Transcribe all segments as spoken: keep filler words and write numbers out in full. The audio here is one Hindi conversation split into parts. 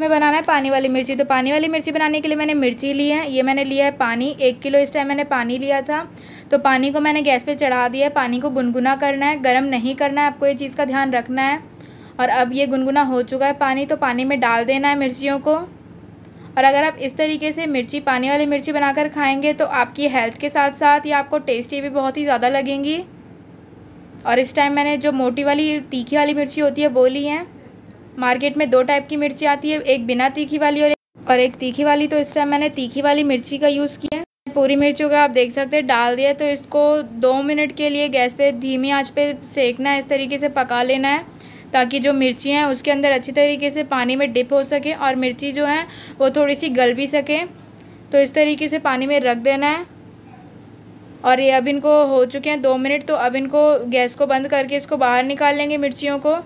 हमें बनाना है पानी वाली मिर्ची। तो पानी वाली मिर्ची बनाने के लिए मैंने मिर्ची ली है, ये मैंने लिया है पानी एक किलो। इस टाइम मैंने पानी लिया था। तो पानी को मैंने गैस पे चढ़ा दिया है। पानी को गुनगुना करना है, गर्म नहीं करना है, आपको ये चीज़ का ध्यान रखना है। और अब ये गुनगुना हो चुका है पानी, तो पानी में डाल देना है मिर्चियों को। और अगर आप इस तरीके से मिर्ची पानी वाली मिर्ची बनाकर खाएंगे तो आपकी हेल्थ के साथ साथ ये आपको टेस्टी भी बहुत ही ज़्यादा लगेंगी। और इस टाइम मैंने जो मोटी वाली तीखी वाली मिर्ची होती है वो ली है। मार्केट में दो टाइप की मिर्ची आती है, एक बिना तीखी वाली और एक, और एक तीखी वाली। तो इस टाइम मैंने तीखी वाली मिर्ची का यूज़ किया है। पूरी मिर्चियों का आप देख सकते हैं डाल दिया। तो इसको दो मिनट के लिए गैस पे धीमी आंच पे सेकना है, इस तरीके से पका लेना है ताकि जो मिर्ची हैं उसके अंदर अच्छी तरीके से पानी में डिप हो सके और मिर्ची जो है वो थोड़ी सी गल भी सके। तो इस तरीके से पानी में रख देना है। और ये अब इनको हो चुके हैं दो मिनट। तो अब इनको गैस को बंद करके इसको बाहर निकाल लेंगे मिर्चियों को।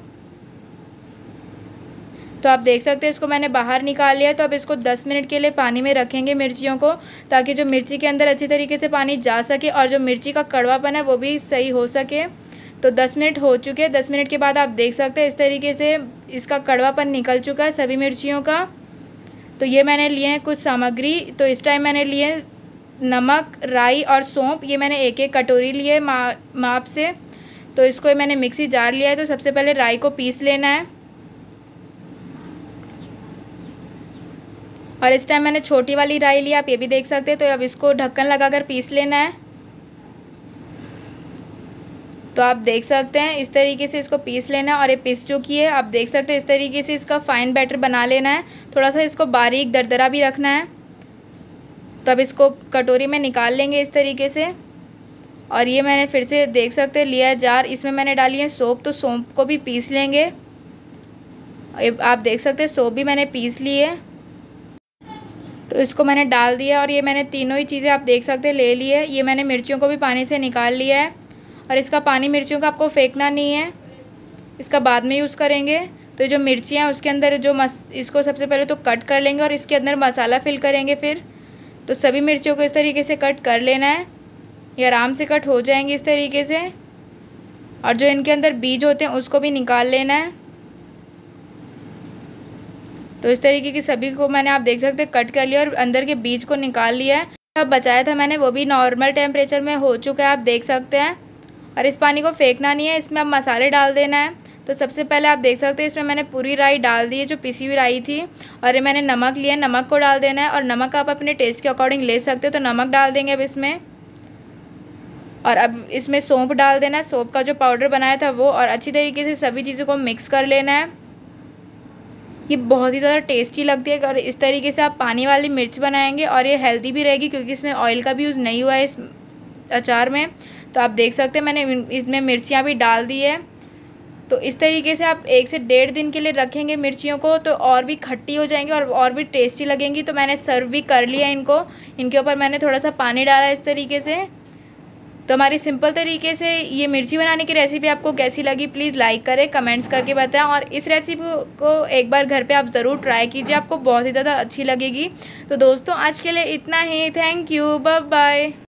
तो आप देख सकते हैं इसको मैंने बाहर निकाल लिया। तो अब इसको दस मिनट के लिए पानी में रखेंगे मिर्चियों को ताकि जो मिर्ची के अंदर अच्छी तरीके से पानी जा सके और जो मिर्ची का कड़वापन है वो भी सही हो सके। तो दस मिनट हो चुके हैं। दस मिनट के बाद आप देख सकते हैं इस तरीके से इसका कड़वापन निकल चुका है सभी मिर्चियों का। तो ये मैंने लिए हैं कुछ सामग्री। तो इस टाइम मैंने लिए नमक, राई और सौंप। ये मैंने एक एक कटोरी लिए माप से। तो इसको मैंने मिक्सी जार लिया है। तो सबसे पहले राई को पीस लेना है। और इस टाइम मैंने छोटी वाली राई ली, आप ये भी देख सकते हैं। तो अब इसको ढक्कन लगाकर पीस लेना है। तो आप देख सकते हैं इस तरीके से इसको पीस लेना है। और ये पीस चुकी है, आप देख सकते हैं इस तरीके से इसका फाइन बैटर बना लेना है। थोड़ा सा इसको बारीक दरदरा भी रखना है। तो अब इसको कटोरी में निकाल लेंगे इस तरीके से। और ये मैंने फिर से देख सकते हैं लिया जार, इसमें मैंने डाली है सौंफ। तो सौंफ को भी पीस लेंगे, आप देख सकते हैं सौंफ भी मैंने पीस ली है। तो इसको मैंने डाल दिया। और ये मैंने तीनों ही चीज़ें आप देख सकते हैं ले ली है। ये मैंने मिर्चियों को भी पानी से निकाल लिया है। और इसका पानी मिर्चियों का आपको फेंकना नहीं है, इसका बाद में यूज़ करेंगे। तो जो मिर्चियाँ उसके अंदर जो मस इसको सबसे पहले तो कट कर लेंगे और इसके अंदर मसाला फिल करेंगे फिर। तो सभी मिर्चियों को इस तरीके से कट कर लेना है, ये आराम से कट हो जाएंगी इस तरीके से। और जो इनके अंदर बीज होते हैं उसको भी निकाल लेना है। तो इस तरीके की सभी को मैंने आप देख सकते हैं कट कर लिया और अंदर के बीज को निकाल लिया है। अब बचाया था मैंने वो भी नॉर्मल टेम्परेचर में हो चुका है, आप देख सकते हैं। और इस पानी को फेंकना नहीं है, इसमें अब मसाले डाल देना है। तो सबसे पहले आप देख सकते हैं इसमें मैंने पूरी राई डाल दी है जो पिसी हुई राई थी। और मैंने नमक लिया, नमक को डाल देना है। और नमक आप अपने टेस्ट के अकॉर्डिंग ले सकते हो, तो नमक डाल देंगे अब इसमें। और अब इसमें सौंफ डाल देना है, सौंफ का जो पाउडर बनाया था वो। और अच्छी तरीके से सभी चीज़ों को मिक्स कर लेना है। ये बहुत ही ज़्यादा टेस्टी लगती है। और इस तरीके से आप पानी वाली मिर्च बनाएंगे और ये हेल्दी भी रहेगी क्योंकि इसमें ऑयल का भी यूज़ नहीं हुआ है इस अचार में। तो आप देख सकते हैं मैंने इसमें मिर्चियाँ भी डाल दी है। तो इस तरीके से आप एक से डेढ़ दिन के लिए रखेंगे मिर्चियों को, तो और भी खट्टी हो जाएंगी और और भी टेस्टी लगेंगी। तो मैंने सर्व भी कर लिया इनको। इनके ऊपर मैंने थोड़ा सा पानी डाला इस तरीके से। तो हमारी सिंपल तरीके से ये मिर्ची बनाने की रेसिपी आपको कैसी लगी प्लीज़ लाइक करें, कमेंट्स करके बताएं। और इस रेसिपी को एक बार घर पे आप ज़रूर ट्राई कीजिए, आपको बहुत ही ज़्यादा अच्छी लगेगी। तो दोस्तों आज के लिए इतना ही। Thank you, bye bye.